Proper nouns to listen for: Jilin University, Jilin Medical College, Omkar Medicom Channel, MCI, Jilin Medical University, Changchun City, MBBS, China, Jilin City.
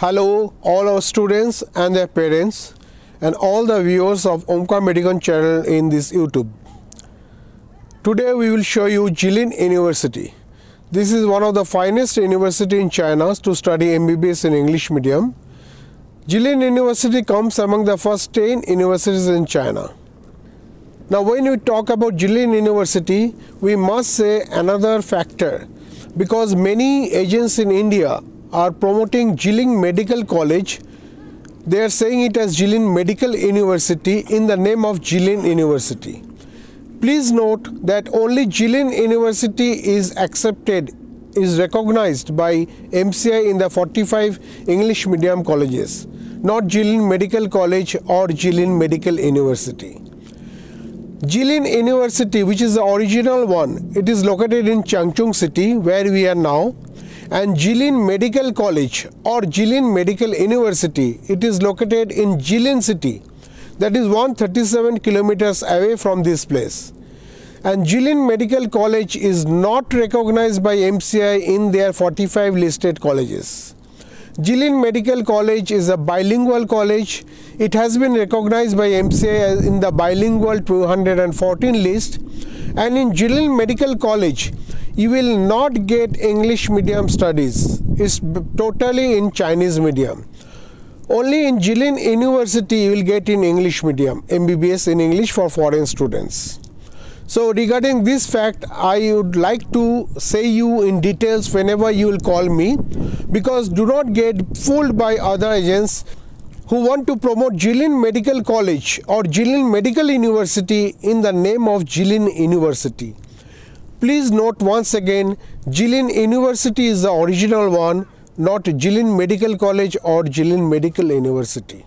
Hello all our students and their parents and all the viewers of Omkar Medicom Channel in this YouTube. Today we will show you Jilin University. This is one of the finest university in China to study MBBS in English medium. Jilin University comes among the first 10 universities in China. Now when we talk about Jilin University, we must say another factor because many agents in India are promoting Jilin Medical College. They are saying it as Jilin Medical University in the name of Jilin University. Please note that only Jilin University is recognized by MCI in the 45 English medium colleges, not Jilin Medical College or Jilin Medical University. Jilin University, which is the original one, it is located in Changchun City where we are now. And Jilin Medical College or Jilin Medical University, it is located in Jilin City, that is 137 kilometers away from this place. And Jilin Medical College is not recognized by MCI in their 45 listed colleges. Jilin Medical College is a bilingual college. It has been recognized by MCI in the bilingual 214 list. And in Jilin Medical College, you will not get English medium studies. It's totally in Chinese medium. Only in Jilin University you will get in English medium, MBBS in English for foreign students. So regarding this fact, I would like to say you in details whenever you will call me, because do not get fooled by other agents who want to promote Jilin Medical College or Jilin Medical University in the name of Jilin University. Please note once again, Jilin University is the original one, not Jilin Medical College or Jilin Medical University.